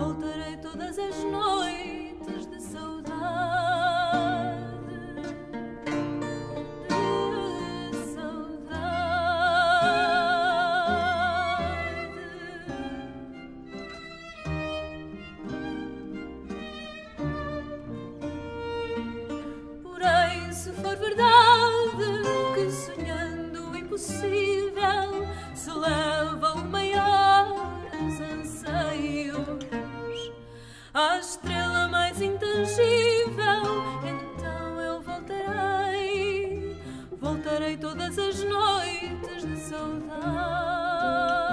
voltarei todas as noites de saudade, de saudade. Porém, se for verdade que sonhando o impossível se leva o maiores anseios à estrela mais intangível, então eu voltarei, voltarei todas as noites de saudade.